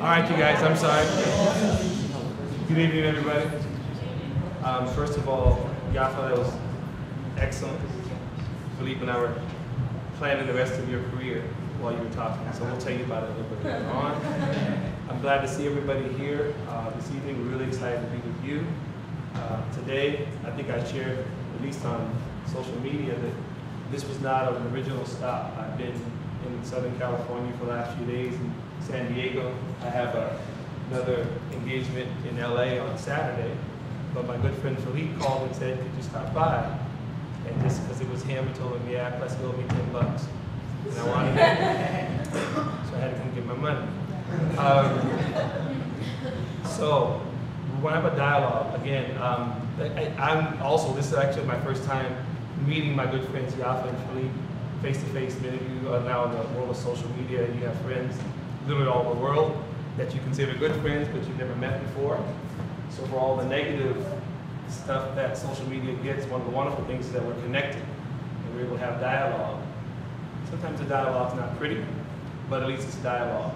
All right, you guys, I'm sorry. Good evening, everybody. First of all, Yaffa, that was excellent. Philippe and I were planning the rest of your career while you were talking, so we'll tell you about it a little bit later on. I'm glad to see everybody here this evening. We're really excited to be with you. Today, I think I shared, at least on social media, that this was not an original stop. I've been in Southern California for the last few days in San Diego. I have another engagement in LA on Saturday, but my good friend Philippe called and said, could you stop by? And just because it was him, he told him, yeah, let's go, make $10. And I wanted it, so I had to come get my money. So we want to have a dialogue. Again, I'm also, this is actually my first time meeting my good friends Yaffa and Philippe face-to-face. Many of you are now in the world of social media, and you have friends literally all over the world that you consider good friends, but you've never met before. So for all the negative stuff that social media gets, one of the wonderful things is that we're connected, and we're able to have dialogue. Sometimes the dialogue's not pretty, but at least it's dialogue.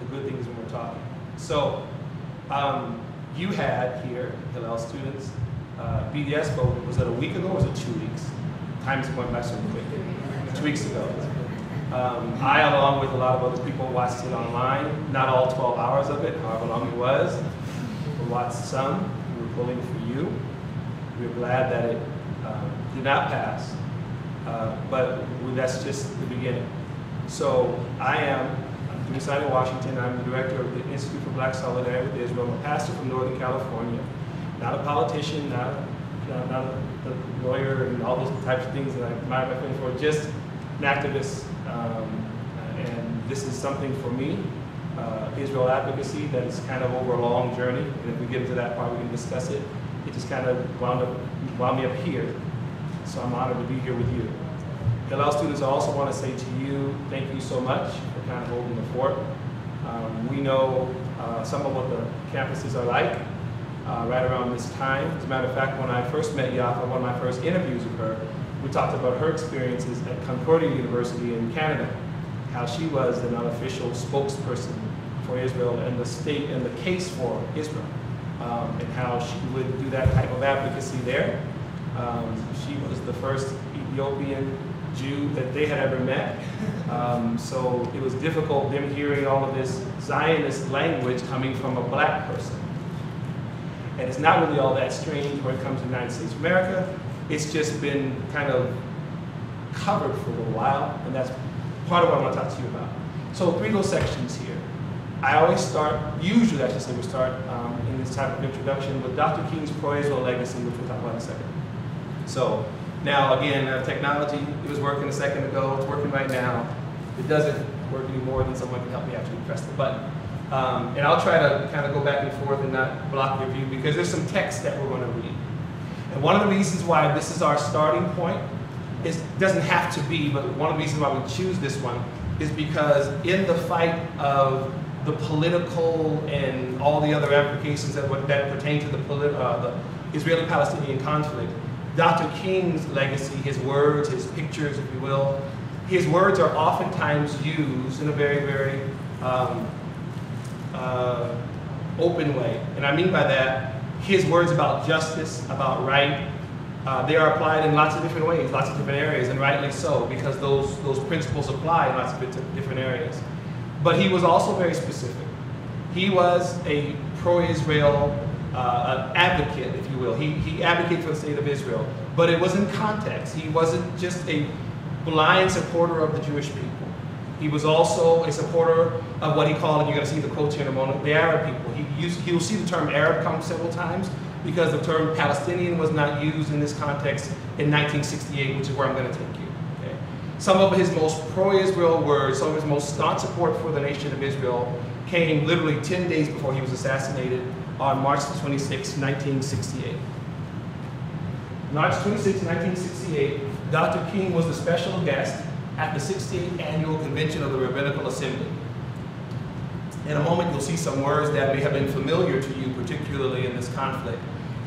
The good thing is when we're talking. So you had here, Hillel students, BDS vote, was that a week ago or was it 2 weeks? Time's going by so quick. 2 weeks ago. I, along with a lot of other people, watched it online. Not all 12 hours of it, however long it was. We watched some. We were pulling for you. We're glad that it did not pass. But that's just the beginning. So I'm Dumisani Washington. I'm the director of the Institute for Black Solidarity with Israel. I'm a pastor from Northern California. Not a politician, not a lawyer, and all those types of things that I admire my friend for, just an activist. And this is something for me, Israel advocacy, that is kind of over a long journey. And if we get into that part, we can discuss it. It just kind of wound me up here. So I'm honored to be here with you. Hillel students, I also want to say to you, thank you so much for kind of holding the fort. We know some of what the campuses are like right around this time. As a matter of fact, when I first met Yaffa, one of my first interviews with her, we talked about her experiences at Concordia University in Canada, how she was an unofficial spokesperson for Israel and the state and the case for Israel, and how she would do that type of advocacy there. She was the first Ethiopian Jew that they had ever met. So it was difficult them hearing all of this Zionist language coming from a black person. And it's not really all that strange when it comes to the United States of America. It's just been kind of covered for a little while, and that's part of what I want to talk to you about. So three little sections here. I always start, usually I should say we start in this type of introduction with Dr. King's pro-Israel legacy, which we'll talk about in a second. So now again, technology, it was working a second ago, it's working right now. It doesn't work anymore, then someone can help me actually press the button. And I'll try to kind of go back and forth and not block your view, because there's some text that we're going to read. And one of the reasons why this is our starting point, it doesn't have to be, but one of the reasons why we choose this one is because in the fight of the political and all the other applications that pertain to the Israeli-Palestinian conflict, Dr. King's legacy, his words, his pictures, if you will, his words are oftentimes used in a very, very open way. And I mean by that, his words about justice, about right, they are applied in lots of different ways, lots of different areas, and rightly so, because those principles apply in lots of different areas. But he was also very specific. He was a pro-Israel advocate, if you will. He advocated for the state of Israel, but it was in context. He wasn't just a blind supporter of the Jewish people. He was also a supporter of what he called, and you're going to see the quotes here in a moment, the Arab people. You'll see the term Arab come several times because the term Palestinian was not used in this context in 1968, which is where I'm going to take you. Okay? Some of his most pro-Israel words, some of his most staunch support for the nation of Israel came literally 10 days before he was assassinated on March 26, 1968. March 26, 1968, Dr. King was the special guest at the 68th Annual Convention of the Rabbinical Assembly. In a moment, you'll see some words that may have been familiar to you, particularly in this conflict.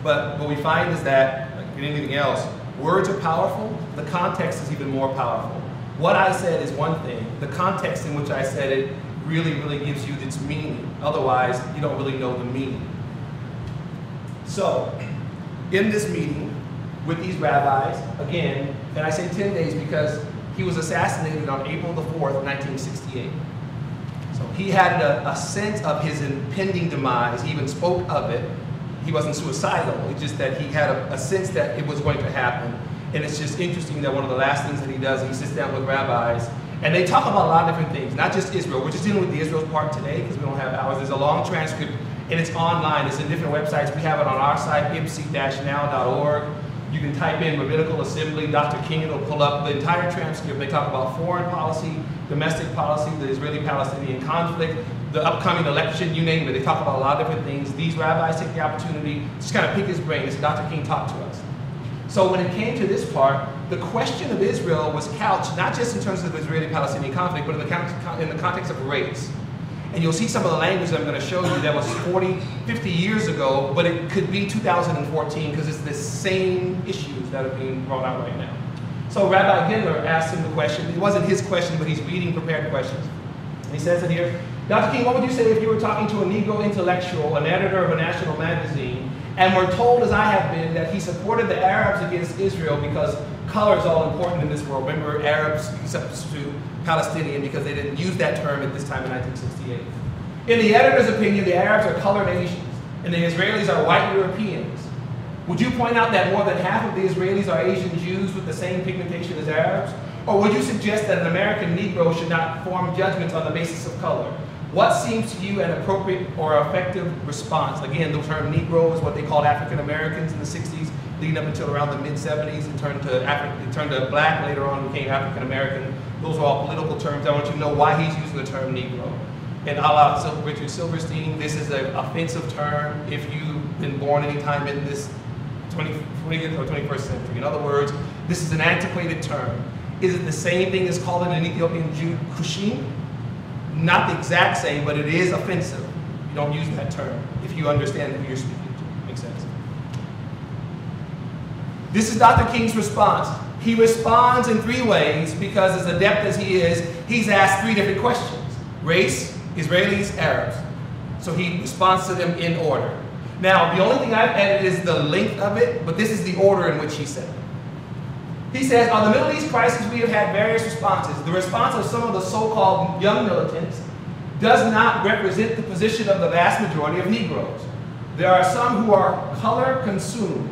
But what we find is that, like anything else, words are powerful, the context is even more powerful. What I said is one thing, the context in which I said it really, really gives you its meaning. Otherwise, you don't really know the meaning. So, in this meeting with these rabbis, again, and I say 10 days because he was assassinated on April the 4th, 1968. So he had a sense of his impending demise. He even spoke of it. He wasn't suicidal. It's just that he had a sense that it was going to happen. And it's just interesting that one of the last things that he does, he sits down with rabbis, and they talk about a lot of different things, not just Israel. We're just dealing with the Israel part today because we don't have ours. There's a long transcript, and it's online. It's in different websites. We have it on our site, ibsi-now.org. You can type in Rabbinical Assembly, Dr. King, it'll pull up the entire transcript. They talk about foreign policy, domestic policy, the Israeli-Palestinian conflict, the upcoming election, you name it. They talk about a lot of different things. These rabbis take the opportunity to just kind of pick his brain as Dr. King talked to us. So when it came to this part, the question of Israel was couched not just in terms of the Israeli-Palestinian conflict, but in the context of race. And you'll see some of the language that I'm going to show you that was 40, 50 years ago, but it could be 2014 because it's the same issues that are being brought out right now. So Rabbi Gendler asked him the question. It wasn't his question, but he's reading prepared questions. And he says it here, Dr. King, what would you say if you were talking to a Negro intellectual, an editor of a national magazine, and were told, as I have been, that he supported the Arabs against Israel because color is all important in this world. Remember, Arabs substitute Palestinian because they didn't use that term at this time in 1968. In the editor's opinion, the Arabs are colored Asians, and the Israelis are white Europeans. Would you point out that more than half of the Israelis are Asian Jews with the same pigmentation as Arabs? Or would you suggest that an American Negro should not form judgments on the basis of color? What seems to you an appropriate or effective response? Again, the term Negro is what they called African Americans in the 60s, leading up until around the mid-70s, and turned to black later on, became African American. Those are all political terms. I want you to know why he's using the term Negro. And a la Richard Silverstein, this is an offensive term if you've been born any time in this 20th or 21st century. In other words, this is an antiquated term. Is it the same thing as calling an Ethiopian Jew Kushin? Not the exact same, but it is offensive. You don't use that term if you understand who you're speaking to. Makes sense? This is Dr. King's response. He responds in three ways because, as adept as he is, he's asked three different questions. Race, Israelis, Arabs. So he responds to them in order. Now, the only thing I've added is the length of it, but this is the order in which he said it. He says, on the Middle East crisis, we have had various responses. The response of some of the so-called young militants does not represent the position of the vast majority of Negroes. There are some who are color-consumed,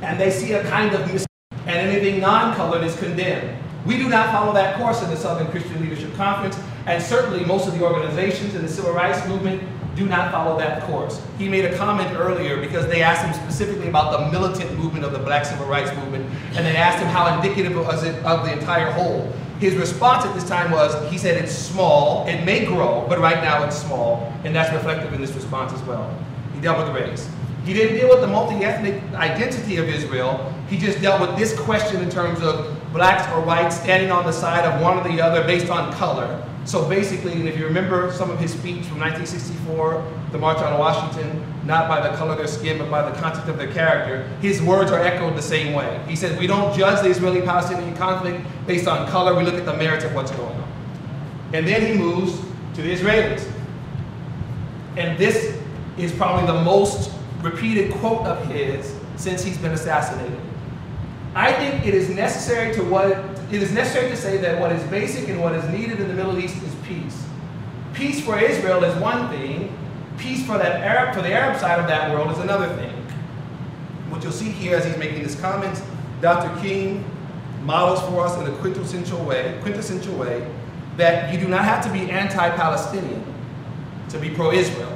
and they see a kind of mistake, and anything non-colored is condemned. We do not follow that course in the Southern Christian Leadership Conference, and certainly most of the organizations in the Civil Rights Movement do not follow that course. He made a comment earlier because they asked him specifically about the militant movement of the Black Civil Rights Movement, and they asked him how indicative was it of the entire whole. His response at this time was, he said, it's small, it may grow, but right now it's small, and that's reflective in this response as well. He dealt with the race. He didn't deal with the multi-ethnic identity of Israel. He just dealt with this question in terms of blacks or whites standing on the side of one or the other based on color. So basically, and if you remember some of his speech from 1964, the March on Washington, not by the color of their skin, but by the content of their character, his words are echoed the same way. He says, we don't judge the Israeli-Palestinian conflict based on color. We look at the merits of what's going on. And then he moves to the Israelis. And this is probably the most repeated quote of his since he's been assassinated. I think it is necessary to say that what is basic and what is needed in the Middle East is peace. Peace for Israel is one thing. Peace for the Arab side of that world is another thing. What you'll see here as he's making this comment, Dr. King models for us in a quintessential way that you do not have to be anti-Palestinian to be pro-Israel.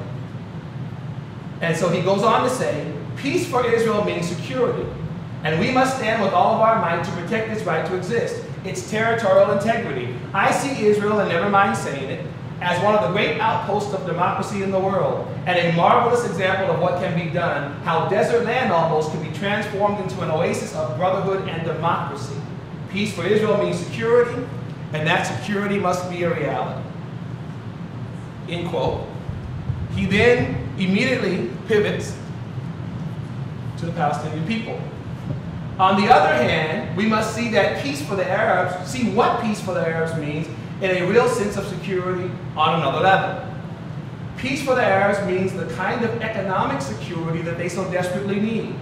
And so he goes on to say, peace for Israel means security, and we must stand with all of our might to protect its right to exist, its territorial integrity. I see Israel, and never mind saying it, as one of the great outposts of democracy in the world, and a marvelous example of what can be done, how desert land almost can be transformed into an oasis of brotherhood and democracy. Peace for Israel means security, and that security must be a reality. End quote. He then immediately pivots to the Palestinian people. On the other hand, we must see what peace for the Arabs means and a real sense of security on another level. Peace for the Arabs means the kind of economic security that they so desperately need.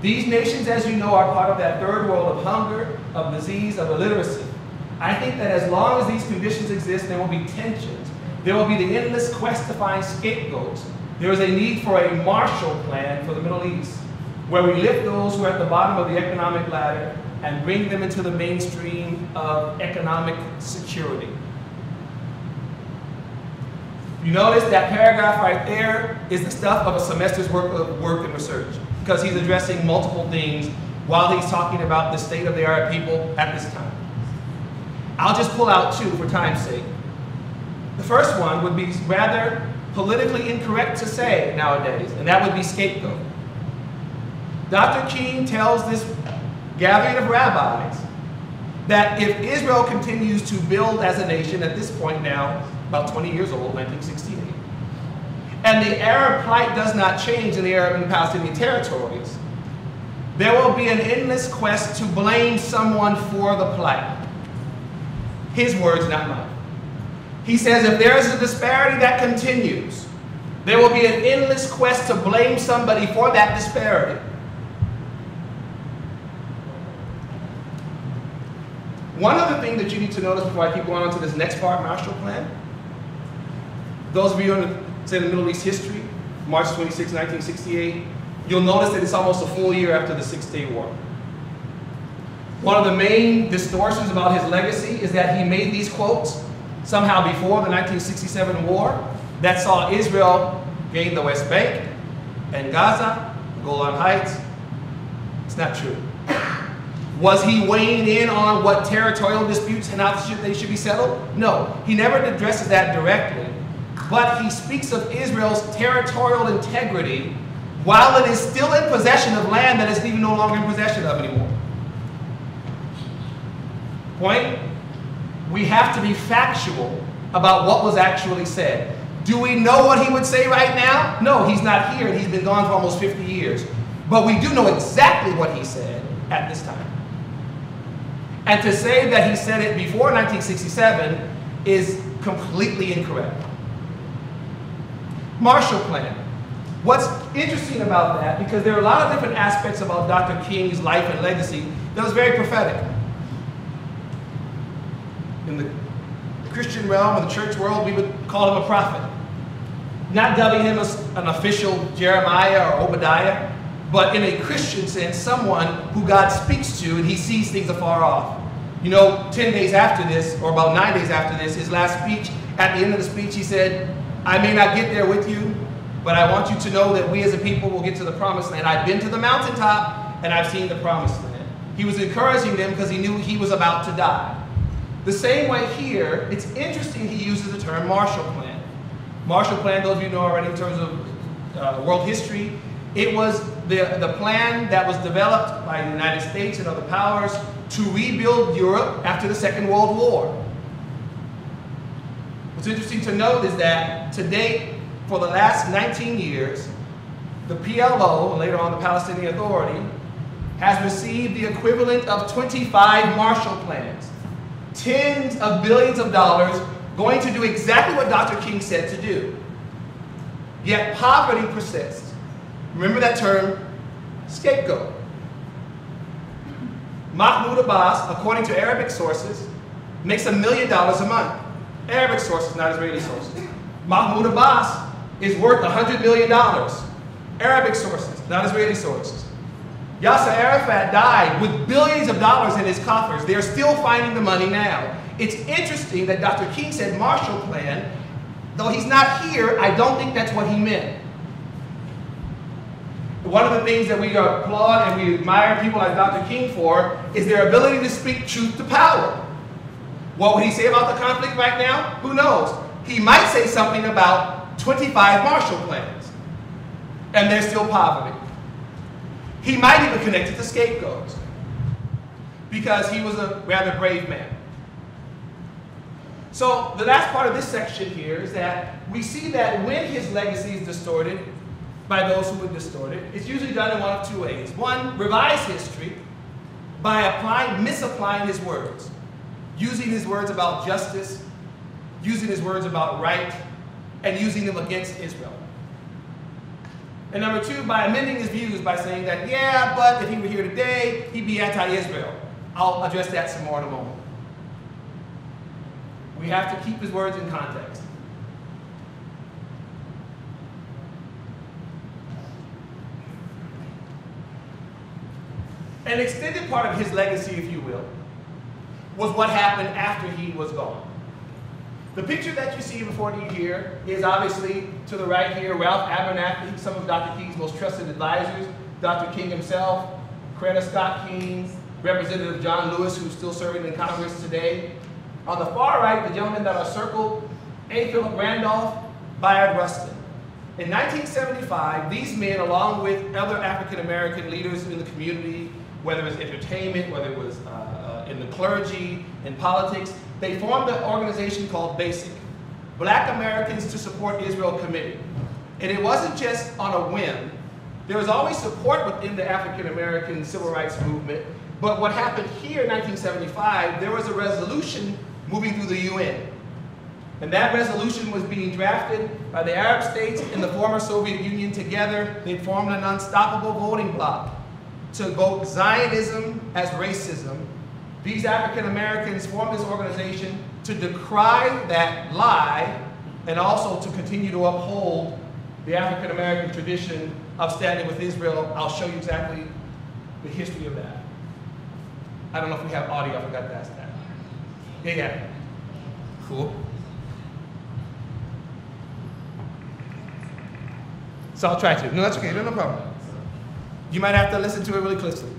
These nations, as you know, are part of that third world of hunger, of disease, of illiteracy. I think that as long as these conditions exist, there will be tensions. There will be the endless quest to find scapegoats. There is a need for a Marshall Plan for the Middle East, where we lift those who are at the bottom of the economic ladder and bring them into the mainstream of economic security. You notice that paragraph right there is the stuff of a semester's work and research, because he's addressing multiple things while he's talking about the state of the Arab people at this time. I'll just pull out two for time's sake. The first one would be rather politically incorrect to say nowadays, and that would be scapegoat. Dr. King tells this gathering of rabbis that if Israel continues to build as a nation at this point now, about 20 years old, 1968, and the Arab plight does not change in the Arab and Palestinian territories, there will be an endless quest to blame someone for the plight. His words, not mine. He says if there is a disparity that continues, there will be an endless quest to blame somebody for that disparity. One other thing that you need to notice before I keep going on to this next part, Marshall Plan. Those of you in the Middle East history, March 26, 1968, you'll notice that it's almost a full year after the Six-Day War. One of the main distortions about his legacy is that he made these quotes somehow before the 1967 war that saw Israel gain the West Bank and Gaza, Golan Heights. It's not true. Was he weighing in on what territorial disputes and how they should be settled? No, he never addresses that directly. But he speaks of Israel's territorial integrity while it is still in possession of land that it's even no longer in possession of anymore. Point, we have to be factual about what was actually said. Do we know what he would say right now? No, he's not here and he's been gone for almost 50 years. But we do know exactly what he said at this time. And to say that he said it before 1967 is completely incorrect. Marshall Plan. What's interesting about that, because there are a lot of different aspects about Dr. King's life and legacy that was very prophetic. In the Christian realm, in the church world, we would call him a prophet. Not dubbing him as an official Jeremiah or Obadiah, but in a Christian sense, someone who God speaks to and he sees things afar off. You know, 10 days after this, or about 9 days after this, his last speech, at the end of the speech he said, I may not get there with you, but I want you to know that we as a people will get to the promised land. I've been to the mountaintop, and I've seen the promised land. He was encouraging them because he knew he was about to die. The same way here, it's interesting he uses the term Marshall Plan. Marshall Plan, those of you know already in terms of world history, it was the plan that was developed by the United States and other powers to rebuild Europe after the Second World War. What's interesting to note is that to date, for the last 19 years, the PLO, and later on the Palestinian Authority, has received the equivalent of 25 Marshall Plans. Tens of billions of dollars going to do exactly what Dr. King said to do. Yet poverty persists. Remember that term, scapegoat. Mahmoud Abbas, according to Arabic sources, makes $1 million a month. Arabic sources, not Israeli sources. Mahmoud Abbas is worth $100 million. Arabic sources, not Israeli sources. Yasser Arafat died with billions of dollars in his coffers. They're still finding the money now. It's interesting that Dr. King said Marshall Plan. Though he's not here, I don't think that's what he meant. One of the things that we applaud and we admire people like Dr. King for is their ability to speak truth to power. What would he say about the conflict right now? Who knows? He might say something about 25 Marshall Plans, and there's still poverty. He might even connect it to scapegoats, because he was a rather brave man. So the last part of this section here is that we see that when his legacy is distorted by those who would distort it, it's usually done in one of two ways. One, revise history by misapplying his words. Using his words about justice using his words about right and using them against Israel. And number two, by amending his views by saying that, yeah, but if he were here today, he'd be anti-Israel. I'll address that some more in a moment. We have to keep his words in context. An extended part of his legacy, if you will, was what happened after he was gone. The picture that you see before you here is obviously to the right here, Ralph Abernathy, some of Dr. King's most trusted advisors, Dr. King himself, Coretta Scott King, Representative John Lewis, who's still serving in Congress today. On the far right, the gentlemen that are circled, A. Philip Randolph, Bayard Rustin. In 1975, these men, along with other African-American leaders in the community, whether it was entertainment, whether it was in the clergy, in politics, they formed an organization called BASIC, Black Americans to Support Israel Committee. And it wasn't just on a whim. There was always support within the African-American civil rights movement, but what happened here in 1975, there was a resolution moving through the UN. And that resolution was being drafted by the Arab states and the former Soviet Union together. They formed an unstoppable voting bloc to vote Zionism as racism. These African Americans formed this organization to decry that lie and also to continue to uphold the African American tradition of standing with Israel. I'll show you exactly the history of that. I don't know if we have audio, I forgot to ask that. Yeah. Cool. So I'll try to. No, that's okay, no problem. You might have to listen to it really closely.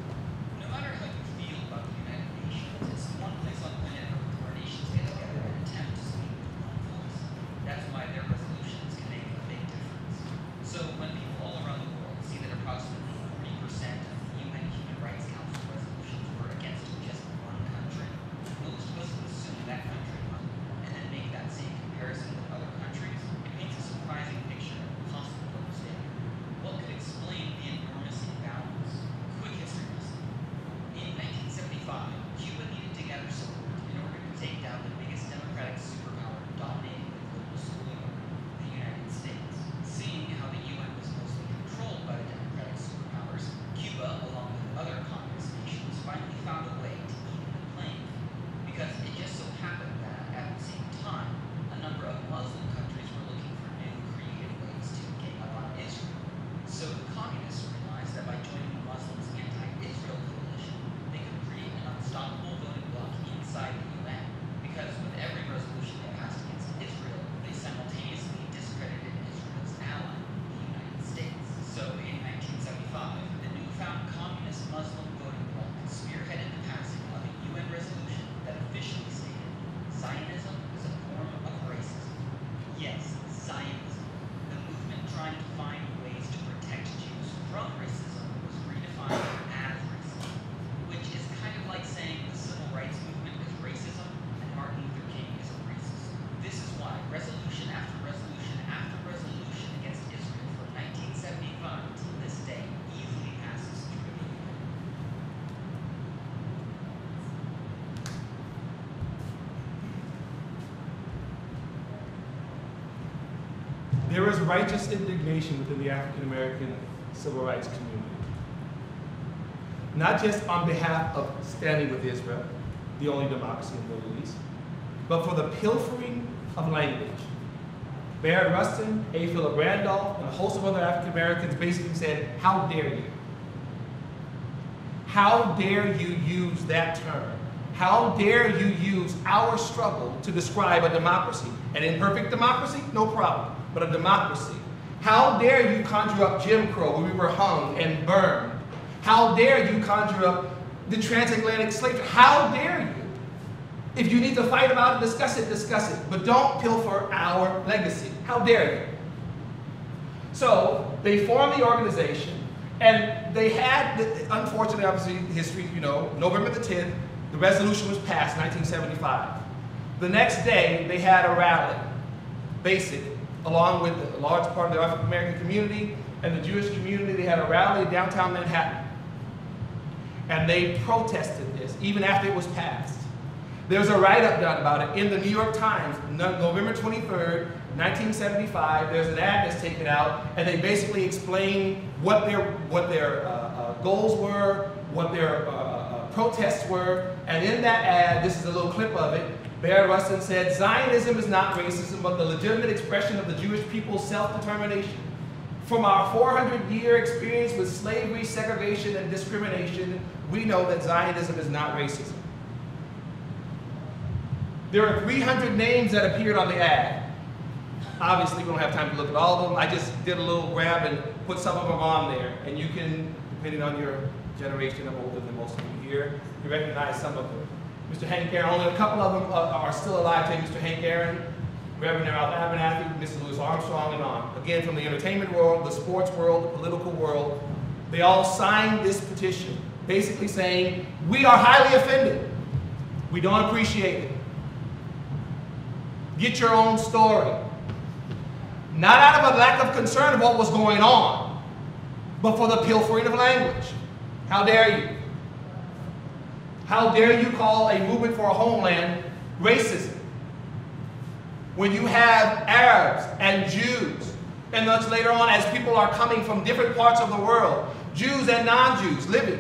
There is righteous indignation within the African-American civil rights community. Not just on behalf of standing with Israel, the only democracy in the Middle East, but for the pilfering of language. Bayard Rustin, A. Philip Randolph, and a host of other African-Americans basically said, how dare you? How dare you use that term? How dare you use our struggle to describe a democracy? An imperfect democracy? No problem. But a democracy. How dare you conjure up Jim Crow when we were hung and burned? How dare you conjure up the transatlantic slave trade? How dare you? If you need to fight about it, discuss it, discuss it. But don't pilfer our legacy. How dare you? So they formed the organization, and they had, unfortunately, obviously, history, you know, November the 10th, the resolution was passed, 1975. The next day, they had a rally, basically, along with a large part of the African American community and the Jewish community. They had a rally in downtown Manhattan. And they protested this, even after it was passed. There's a write-up done about it in the New York Times, November 23rd, 1975. There's an ad that's taken out, and they basically explain what their goals were, what their protests were, and in that ad, this is a little clip of it, Bear Rustin said, "Zionism is not racism, but the legitimate expression of the Jewish people's self-determination. From our 400-year experience with slavery, segregation, and discrimination, we know that Zionism is not racism." There are 300 names that appeared on the ad. Obviously, we don't have time to look at all of them. I just did a little grab and put some of them on there. And you can, depending on your generation, I'm older than most of you here, you recognize some of them. Mr. Hank Aaron, only a couple of them are still alive today. Mr. Hank Aaron, Reverend Ralph Abernathy, Mr. Louis Armstrong, and on. Again, from the entertainment world, the sports world, the political world, they all signed this petition, basically saying, we are highly offended. We don't appreciate it. Get your own story. Not out of a lack of concern of what was going on, but for the pilfering of language. How dare you? How dare you call a movement for a homeland racism? When you have Arabs and Jews, and much later on as people are coming from different parts of the world, Jews and non-Jews living.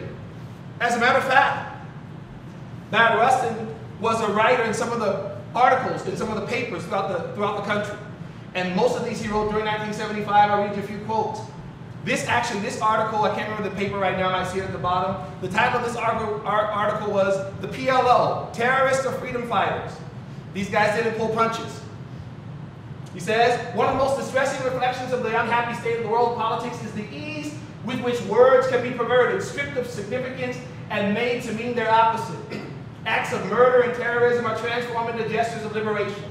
As a matter of fact, Brad Rustin was a writer in some of the articles, in some of the papers throughout the country. And most of these he wrote during 1975, I'll read you a few quotes. This article, I can't remember the paper right now, I see it at the bottom. The title of this article was, "The PLO, Terrorists or Freedom Fighters?" These guys didn't pull punches. He says, "One of the most distressing reflections of the unhappy state of the world politics is the ease with which words can be perverted, stripped of significance, and made to mean their opposite. Acts of murder and terrorism are transformed into gestures of liberation.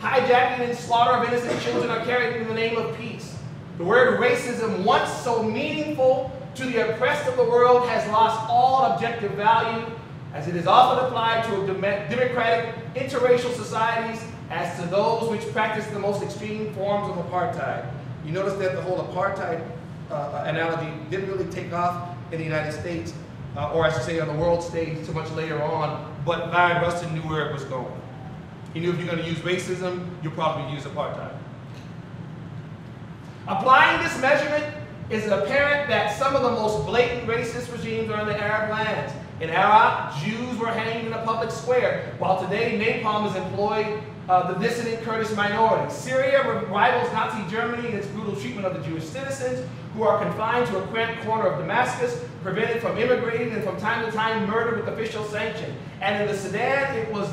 Hijacking and slaughter of innocent children are carried in the name of peace. The word racism, once so meaningful to the oppressed of the world, has lost all objective value, as it is often applied to democratic interracial societies as to those which practice the most extreme forms of apartheid." You notice that the whole apartheid analogy didn't really take off in the United States, or I should say on the world stage until much later on, but Byron Rustin knew where it was going. He knew if you're going to use racism, you'll probably use apartheid. Applying this measurement, is apparent that some of the most blatant racist regimes are in the Arab lands. In Iraq, Jews were hanged in a public square, while today napalm is employed the dissident Kurdish minority. Syria rivals Nazi Germany in its brutal treatment of the Jewish citizens, who are confined to a cramped corner of Damascus, prevented from immigrating, and from time to time murdered with official sanction. And in the Sudan, it was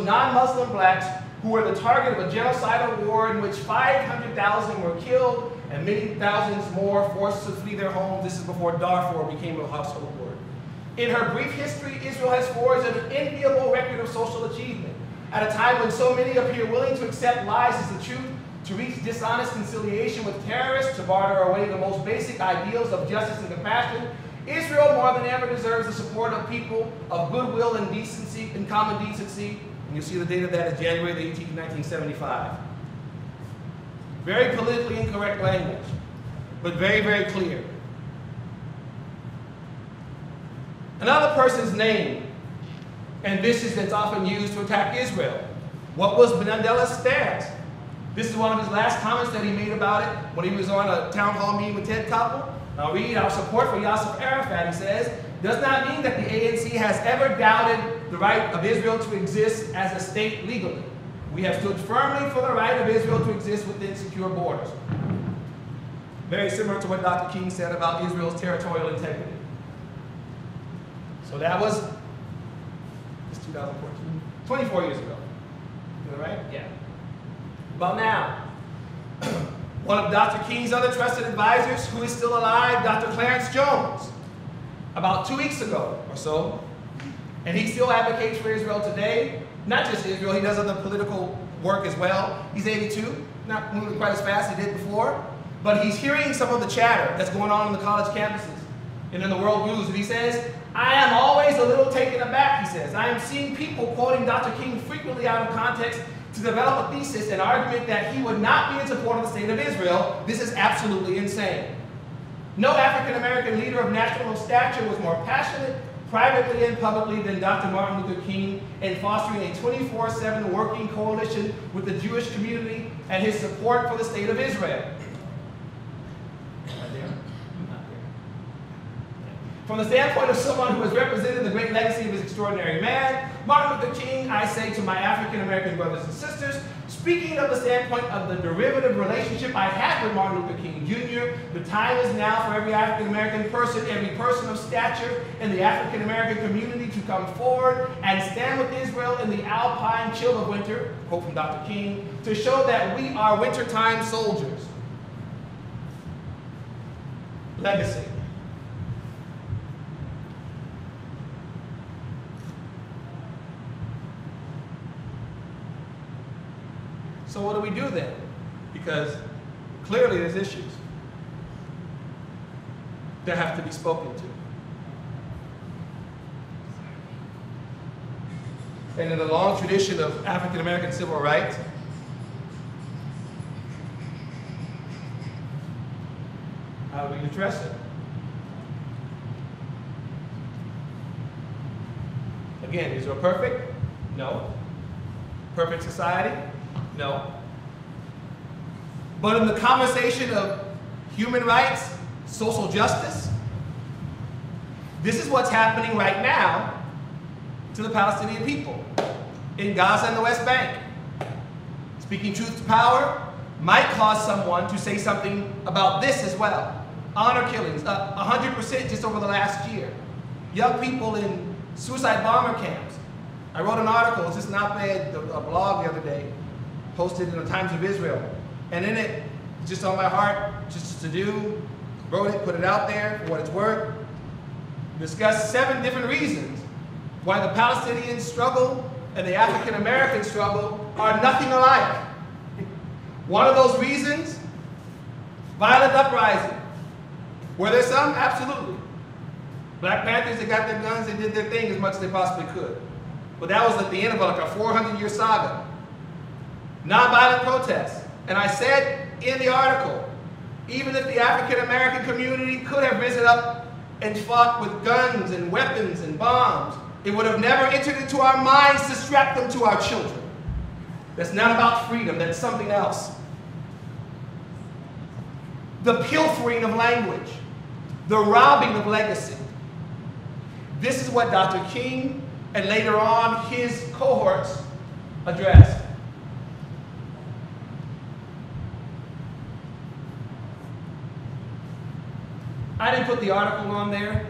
non-Muslim blacks who were the target of a genocidal war in which 500,000 were killed and many thousands more forced to flee their homes. This is before Darfur became a household word. In her brief history, Israel has forged an enviable record of social achievement. At a time when so many appear willing to accept lies as the truth, to reach dishonest conciliation with terrorists, to barter away the most basic ideals of justice and compassion, Israel more than ever deserves the support of people of goodwill and decency, and common decency. And you'll see the date of that is January 18, 1975. Very politically incorrect language, but very, very clear. Another person's name, and this is that's often used to attack Israel. What was Mandela's stance? This is one of his last comments that he made about it when he was on a town hall meeting with Ted Koppel. I'll read, "Our support for Yasser Arafat," he says, "does not mean that the ANC has ever doubted the right of Israel to exist as a state legally. We have stood firmly for the right of Israel to exist within secure borders." Very similar to what Dr. King said about Israel's territorial integrity. So that was 2014, 24 years ago. Is that right? Yeah. About now, one of Dr. King's other trusted advisors, who is still alive, Dr. Clarence Jones, about 2 weeks ago or so, and he still advocates for Israel today. Not just Israel, he does other political work as well. He's 82, not moving quite as fast as he did before, but he's hearing some of the chatter that's going on the college campuses and in the world news, and he says, "I am always a little taken aback," he says. "I am seeing people quoting Dr. King frequently out of context to develop a thesis and argument that he would not be in support of the state of Israel. This is absolutely insane. No African-American leader of national stature was more passionate, privately and publicly than Dr. Martin Luther King, in fostering a 24/7 working coalition with the Jewish community and his support for the State of Israel. From the standpoint of someone who has represented the great legacy of this extraordinary man, Martin Luther King, I say to my African-American brothers and sisters, speaking of the standpoint of the derivative relationship I had with Martin Luther King Jr., the time is now for every African-American person, every person of stature in the African-American community to come forward and stand with Israel in the alpine chill of winter, quote from Dr. King, to show that we are wintertime soldiers. Legacy. So what do we do then? Because clearly there's issues that have to be spoken to. And in the long tradition of African American civil rights, how do we address it? Again, is it perfect? No. Perfect society? No. But in the conversation of human rights, social justice, this is what's happening right now to the Palestinian people in Gaza and the West Bank. Speaking truth to power might cause someone to say something about this as well. Honor killings, up 100% just over the last year. Young people in suicide bomber camps. I wrote an article, it's just an op-ed, a blog the other day, posted in the Times of Israel. And in it, just on my heart, just to do, wrote it, put it out there for what it's worth, discussed 7 different reasons why the Palestinian struggle and the African-American struggle are nothing alike. One of those reasons, violent uprising. Were there some? Absolutely. Black Panthers that got their guns and did their thing as much as they possibly could. But that was at the end of like a 400-year saga. Nonviolent protests. And I said in the article, even if the African American community could have risen up and fought with guns and weapons and bombs, it would have never entered into our minds to strap them to our children. That's not about freedom, that's something else. The pilfering of language, the robbing of legacy. This is what Dr. King and later on his cohorts addressed. I didn't put the article on there,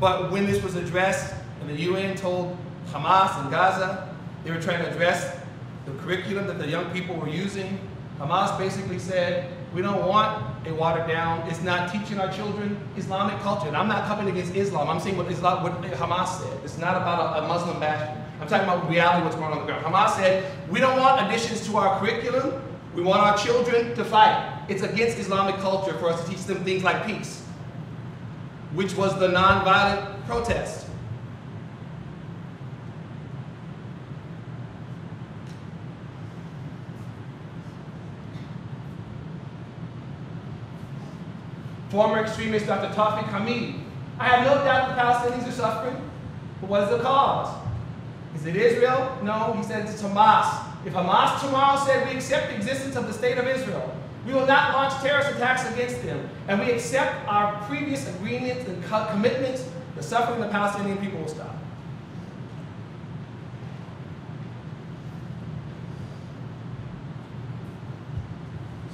but when this was addressed, and the UN told Hamas and Gaza, they were trying to address the curriculum that the young people were using. Hamas basically said, we don't want a watered down, it's not teaching our children Islamic culture. And I'm not coming against Islam, I'm saying what Hamas said. It's not about a Muslim bashing. I'm talking about reality, what's going on the ground. Hamas said, we don't want additions to our curriculum, we want our children to fight. It's against Islamic culture for us to teach them things like peace, which was the nonviolent protest. Former extremist Dr. Tawfiq Hamid. I have no doubt the Palestinians are suffering, but what is the cause? Is it Israel? No, he said it's Hamas. If Hamas tomorrow said we accept the existence of the State of Israel, we will not launch terrorist attacks against them, and we accept our previous agreements and commitments, the suffering of the Palestinian people will stop.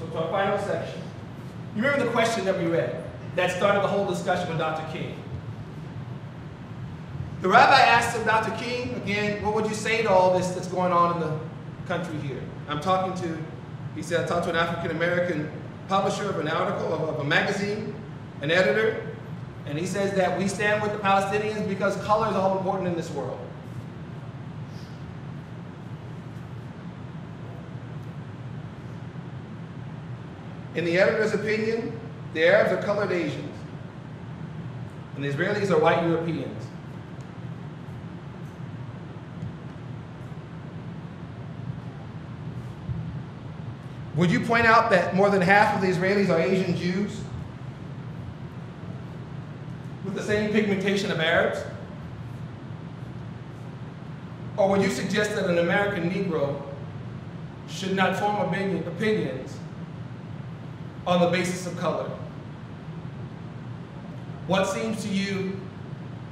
So to our final section. You remember the question that we read that started the whole discussion with Dr. King. The rabbi asked him, Dr. King, again, what would you say to all this that's going on in the country here? I'm talking to, he said, I talked to an African-American publisher of an article, of a magazine, an editor, and he says that we stand with the Palestinians because color is all important in this world. In the editor's opinion, the Arabs are colored Asians, and the Israelis are white Europeans. Would you point out that more than half of the Israelis are Asian Jews with the same pigmentation of Arabs? Or would you suggest that an American Negro should not form opinions on the basis of color? What seems to you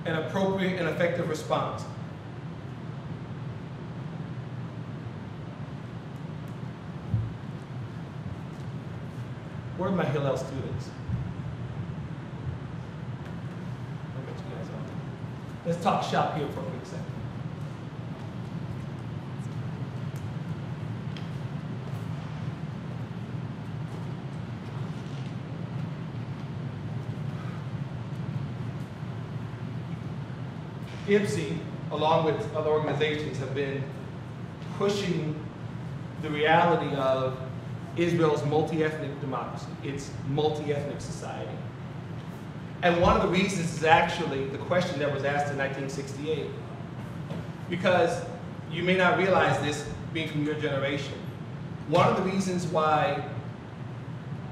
an appropriate and effective response? Where are my Hillel students? I'll get you guys on. Let's talk shop here for a quick second. IBSI, along with other organizations, have been pushing the reality of Israel's multi-ethnic democracy, its multi-ethnic society. And one of the reasons is actually the question that was asked in 1968. Because you may not realize this, being from your generation. One of the reasons why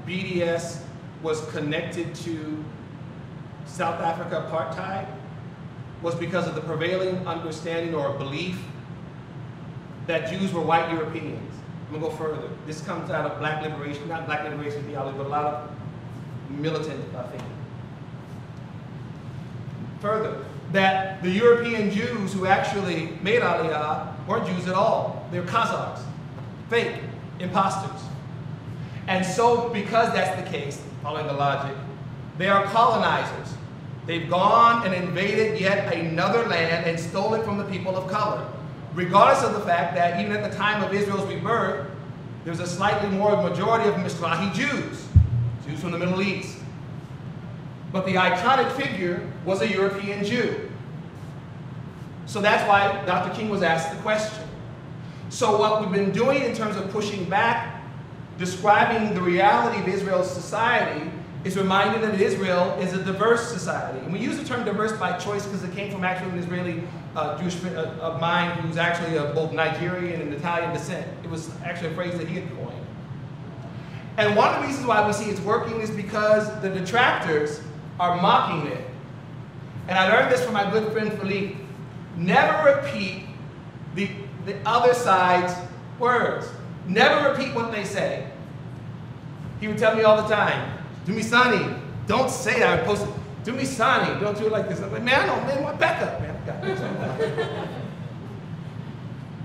BDS was connected to South Africa apartheid was because of the prevailing understanding or belief that Jews were white Europeans. I'm gonna go further. This comes out of black liberation, not black liberation theology, but a lot of militant thinking. Further, that the European Jews who actually made Aliyah weren't Jews at all. They're Kazakhs, fake, imposters. And so because that's the case, following the logic, they are colonizers. They've gone and invaded yet another land and stolen from the people of color. Regardless of the fact that even at the time of Israel's rebirth, there was a slightly more majority of Mizrahi Jews, Jews from the Middle East. But the iconic figure was a European Jew. So that's why Dr. King was asked the question. So what we've been doing in terms of pushing back, describing the reality of Israel's society, is reminding that Israel is a diverse society. And we use the term diverse by choice because it came from actually an Israeli Jewish friend of mine who's actually of both Nigerian and Italian descent. It was actually a phrase that he had coined. And one of the reasons why we see it's working is because the detractors are mocking it. And I learned this from my good friend Philippe. Never repeat the other side's words. Never repeat what they say. He would tell me all the time, Dumisani, don't say that. I would post it. Dumisani, don't do it like this. I'm like, man, I don't, man, my backup, man.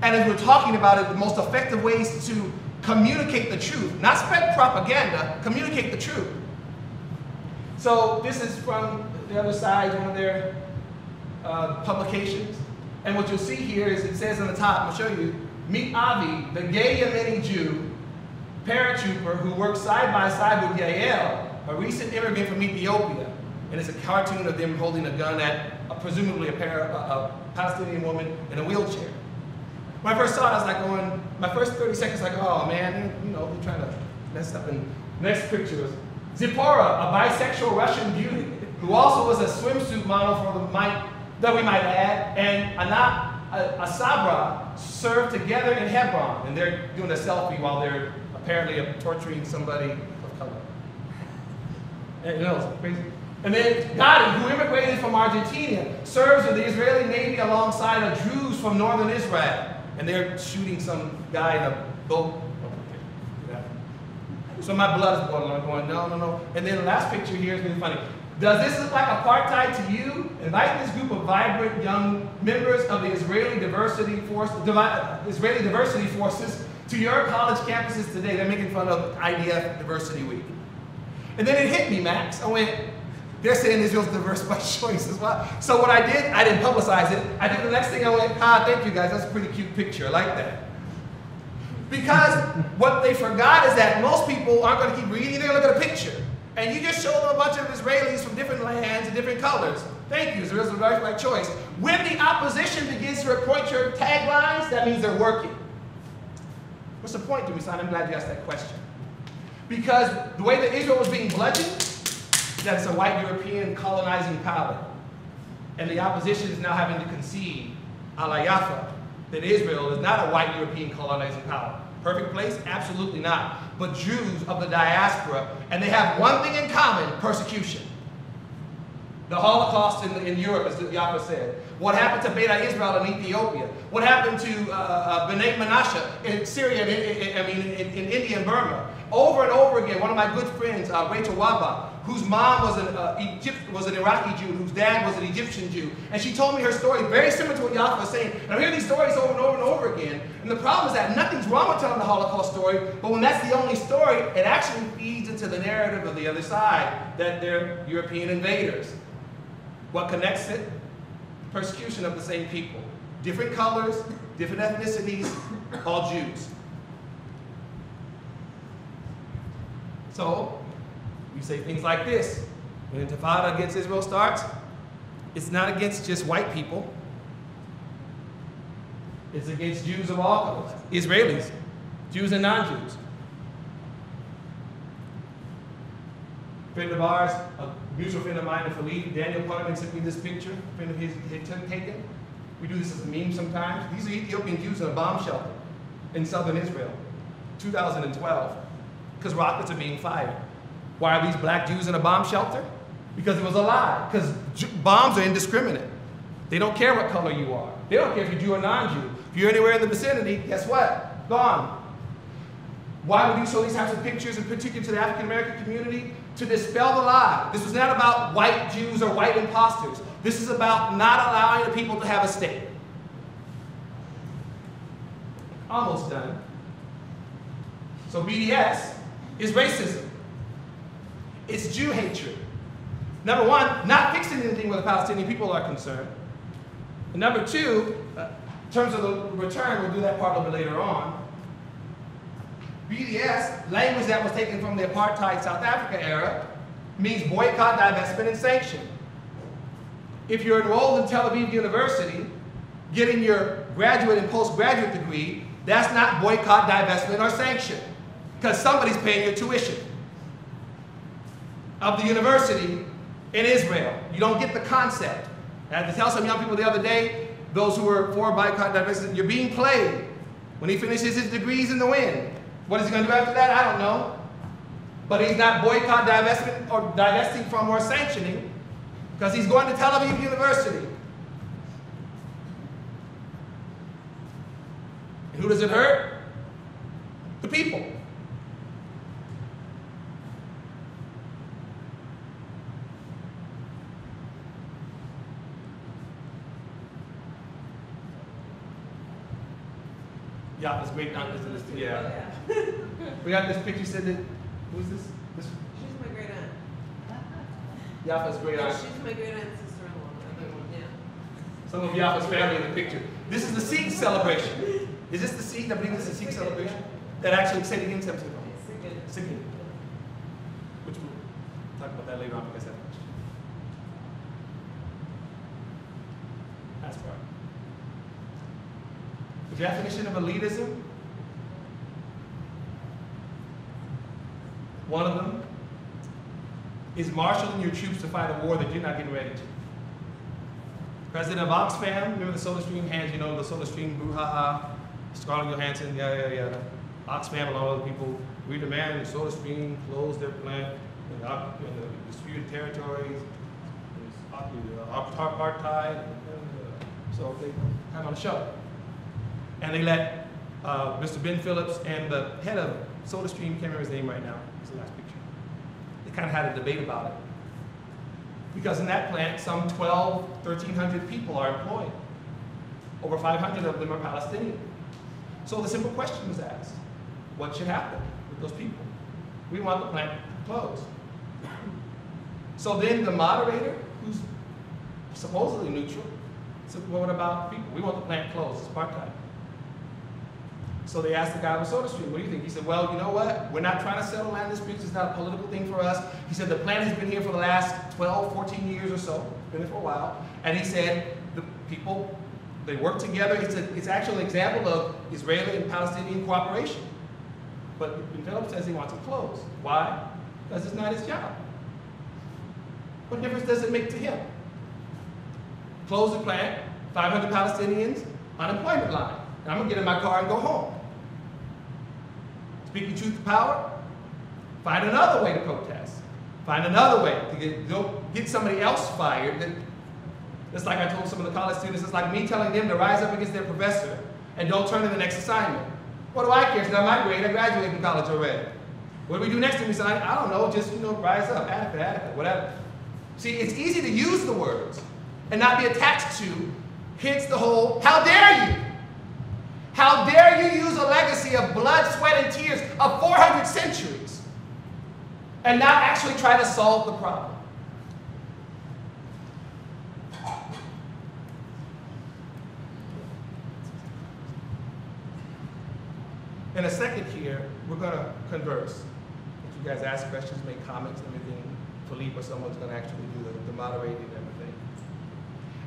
And as we're talking about it, the most effective ways to communicate the truth, not spread propaganda, communicate the truth. So this is from the other side, one of their publications. And what you'll see here is it says on the top, I'll show you, meet Avi, the gay Yemeni Jew, paratrooper who works side by side with Yael, a recent immigrant from Ethiopia, and it's a cartoon of them holding a gun at presumably a Palestinian woman in a wheelchair. When I first saw it, I was like going, my first 30 seconds, like, oh man, you know, they're trying to mess up. And next picture is Zipporah, a bisexual Russian beauty who also was a swimsuit model for the might, that we might add, and Sabra served together in Hebron, and they're doing a selfie while they're apparently torturing somebody of color. And, you know, it's crazy. And then Gadi, who immigrated from Argentina, serves with the Israeli Navy alongside a Druze from northern Israel. And they're shooting some guy in a boat. Okay. So my blood is boiling. I'm going, no, no, no. And then the last picture here is really funny. Does this look like apartheid to you? Invite this group of vibrant young members of the Israeli Diversity Forces to your college campuses today. They're making fun of IDF Diversity Week. And then it hit me, Max. I went, they're saying Israel's diverse by choice as well. So what I did, I didn't publicize it. I did the next thing, I went, thank you guys, that's a pretty cute picture, I like that. Because what they forgot is that most people aren't gonna keep reading, they're gonna look at a picture. And you just show them a bunch of Israelis from different lands and different colors. Thank you, Israel's diverse by choice. When the opposition begins to report your taglines, that means they're working. What's the point, Dumisani? I'm glad you asked that question. Because the way that Israel was being bludgeoned, that's a white European colonizing power. And the opposition is now having to concede, a la Yaffa, that Israel is not a white European colonizing power. Perfect place? Absolutely not. But Jews of the diaspora, and they have one thing in common, persecution. The Holocaust in Europe, as Yaffa said. What happened to Beta Israel in Ethiopia? What happened to B'nai Manasha in Syria, in India and Burma? Over and over again, one of my good friends, Rachel Waba, whose mom was an Iraqi Jew, whose dad was an Egyptian Jew. And she told me her story, very similar to what Yaffa was saying. And I hear these stories over and over and over again. And the problem is that nothing's wrong with telling the Holocaust story, but when that's the only story, it actually feeds into the narrative of the other side, that they're European invaders. What connects it? Persecution of the same people. Different colors, different ethnicities, all Jews. So, you say things like this. When Intifada against Israel starts, it's not against just white people. It's against Jews of all colors, Israelis, Jews and non-Jews. Friend of ours, a mutual friend of mine, Philippe, Daniel Parman sent me this picture, a friend of his had taken. We do this as a meme sometimes. These are Ethiopian Jews in a bomb shelter in southern Israel, 2012, because rockets are being fired. Why are these black Jews in a bomb shelter? Because it was a lie, because bombs are indiscriminate. They don't care what color you are. They don't care if you're Jew or non-Jew. If you're anywhere in the vicinity, guess what? Gone. Why would you show these types of pictures, in particular to the African-American community? To dispel the lie. This was not about white Jews or white imposters. This is about not allowing the people to have a stake. Almost done. So BDS is racism. It's Jew hatred. Number one, not fixing anything where the Palestinian people are concerned. And number two, in terms of the return, we'll do that part a little bit later on. BDS, language that was taken from the apartheid South Africa era, means boycott, divestment, and sanction. If you're enrolled in Tel Aviv University, getting your graduate and postgraduate degree, that's not boycott, divestment, or sanction, because somebody's paying your tuition of the university in Israel. You don't get the concept. I had to tell some young people the other day, those who were for boycott, divestment, you're being played. When he finishes his degrees in the wind, what is he going to do after that? I don't know. But he's not boycott, divestment, or divesting from or sanctioning, because he's going to Tel Aviv University. And who does it hurt? The people. Yeah, it's great aunt listening to this. Yeah. We got this picture said that, who's this? She's my great aunt. Yaffa's great aunt. She's my great aunt's sister-in-law. Yeah. Some of Yaffa's family in the picture. This is the Sikh celebration. Is this the Sikh? I believe this is the Sikh celebration. Yeah. That actually said against him. Sikh. Which we'll talk about that later on because I have a question. That's right. The definition of elitism, one of them, is marshaling your troops to fight a war that you're not getting ready to. President of Oxfam, remember the SodaStream hands, you know, the SodaStream brouhaha, Scarlett Johansson, yada, yada, yada. Oxfam and all other people, we demand the SodaStream close their plant in the disputed territories, apartheid, so they have on the show. And they let Mr. Ben Phillips and the head of SodaStream, can't remember his name right now, it's the last picture. They kind of had a debate about it. Because in that plant, some 1,300 people are employed. Over 500 of them are Palestinian. So the simple question was asked, what should happen with those people? We want the plant closed. So then the moderator, who's supposedly neutral, said, well, what about people? We want the plant closed, it's apartheid. So they asked the guy with SodaStream, what do you think? He said, well, you know what? We're not trying to settle land disputes. It's not a political thing for us. He said, the plant has been here for the last 12, 14 years or so. Been there for a while. And he said, the people, they work together. It's actually an example of Israeli and Palestinian cooperation. But Phillips says he wants it closed. Why? Because it's not his job. What difference does it make to him? Close the plant, 500 Palestinians, unemployment line. And I'm going to get in my car and go home. Speaking truth to power, find another way to protest. Find another way to get somebody else fired. It's like I told some of the college students, it's like me telling them to rise up against their professor and don't turn in the next assignment. What do I care? It's not my grade. I graduated from college already. What do we do next time? We say, I don't know, just rise up, adequate, whatever. See, it's easy to use the words and not be attached to, hence the whole, how dare you? How dare you use a legacy of blood, sweat, and tears of 400 centuries and not actually try to solve the problem? In a second here, we're going to converse. If you guys ask questions, make comments, and everything, Philippe or someone's going to actually do the moderating and everything.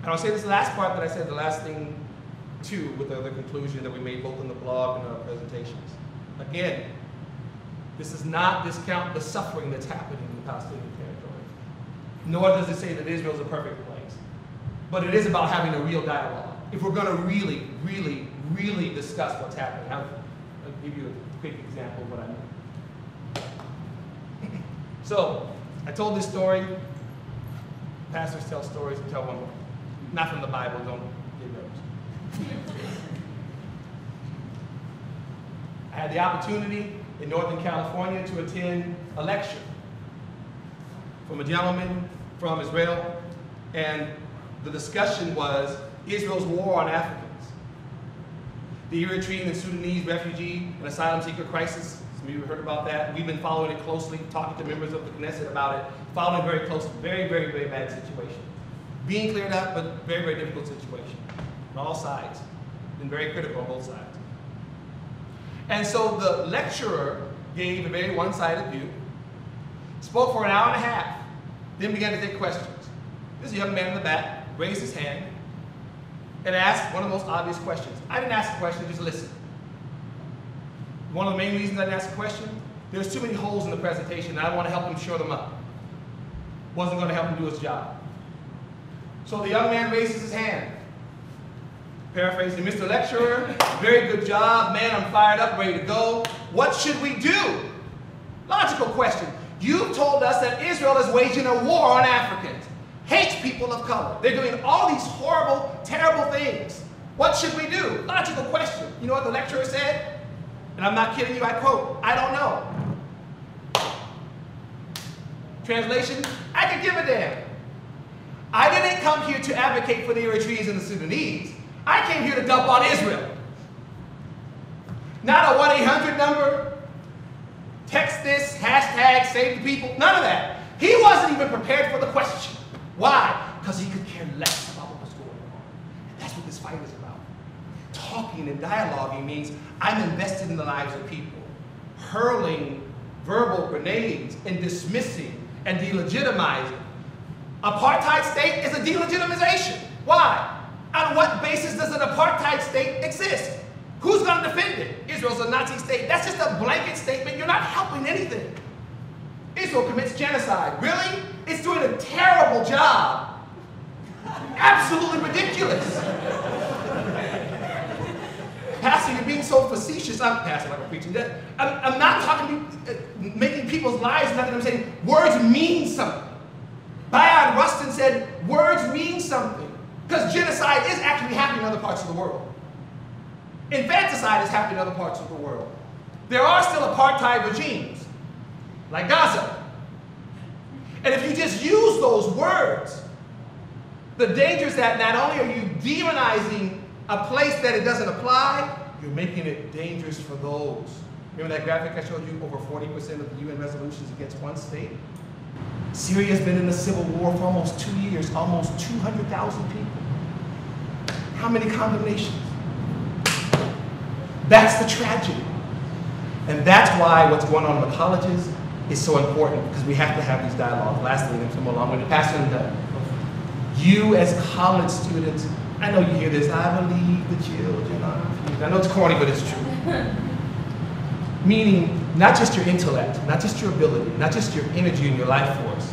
And I'll say this last part that I said, the last thing too, with the conclusion that we made both in the blog and in our presentations. Again, this is not discount the suffering that's happening in the Palestinian territory. Nor does it say that Israel is a perfect place. But it is about having a real dialogue. If we're going to really, really, really discuss what's happening. I'll give you a quick example of what I mean. So, I told this story. Pastors tell stories and tell one more. Not from the Bible, don't get nervous. I had the opportunity in Northern California to attend a lecture from a gentleman from Israel, and the discussion was Israel's war on Africans. The Eritrean and Sudanese refugee and asylum seeker crisis, some of you heard about that. We've been following it closely, talking to members of the Knesset about it, following very closely, very, very, very bad situation. Being cleared up, but very, very difficult situation. On all sides, been very critical on both sides. And so the lecturer gave a very one-sided view, spoke for an hour and a half, then began to take questions. This young man in the back raised his hand and asked one of the most obvious questions. I didn't ask a question, just listen. One of the main reasons I didn't ask a question, there's too many holes in the presentation and I want to help him shore them up. Wasn't going to help him do his job. So the young man raises his hand. Paraphrasing, Mr. Lecturer, very good job. Man, I'm fired up, ready to go. What should we do? Logical question. You told us that Israel is waging a war on Africans, hates people of color. They're doing all these horrible, terrible things. What should we do? Logical question. You know what the lecturer said? And I'm not kidding you, I quote, I don't know. Translation, I could give a damn. I didn't come here to advocate for the Eritreans and the Sudanese. I came here to dump on Israel. Not a 1-800 number, text this, hashtag save the people, none of that. He wasn't even prepared for the question. Why? Because he could care less about what was going on. And that's what this fight is about. Talking and dialoguing means I'm invested in the lives of people. Hurling verbal grenades and dismissing and delegitimizing. Apartheid state is a delegitimization. Why? On what basis does an apartheid state exist? Who's going to defend it? Israel's a Nazi state. That's just a blanket statement. You're not helping anything. Israel commits genocide. Really? It's doing a terrible job. Absolutely ridiculous. Pastor, you're being so facetious. I'm passing like I'm preaching death. I'm not talking making people's lives nothing. I'm saying words mean something. Bayard Rustin said words mean something. Because genocide is actually happening in other parts of the world. Infanticide is happening in other parts of the world. There are still apartheid regimes, like Gaza. And if you just use those words, the danger is that not only are you demonizing a place that it doesn't apply, you're making it dangerous for those. Remember that graphic I showed you? Over 40% of the UN resolutions against one state? Syria's been in the civil war for almost 2 years, almost 200,000 people. How many condemnations? That's the tragedy. And that's why what's going on in the colleges is so important, because we have to have these dialogues. Lastly, and I'm long-winded, Pastor, you as college students, I know you hear this, I believe the children are confused. I know it's corny, but it's true. Meaning, not just your intellect, not just your ability, not just your energy and your life force,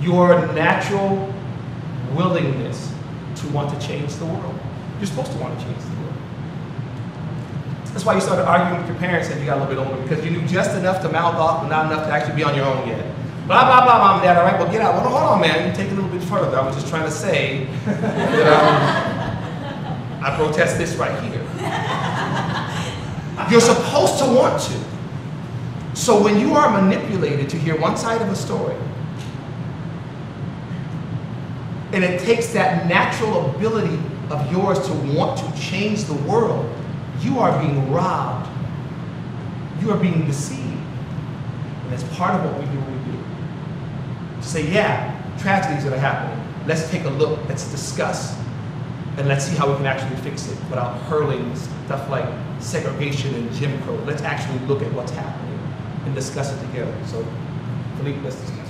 your natural willingness to want to change the world. You're supposed to want to change the world. That's why you started arguing with your parents as you got a little bit older, because you knew just enough to mouth off, but not enough to actually be on your own yet. blah, blah, blah, mom and dad, all right, well, get out. Well, hold on, man, take it a little bit further. I was just trying to say that I protest this right here. You're supposed to want to. So when you are manipulated to hear one side of a story, and it takes that natural ability of yours to want to change the world, you are being robbed. You are being deceived. And that's part of what we do when we do. Say, yeah, tragedies that are happening. Let's take a look, let's discuss, and let's see how we can actually fix it without hurling stuff like segregation and Jim Crow. Let's actually look at what's happening and discuss it together. So, Philippe, let's discuss.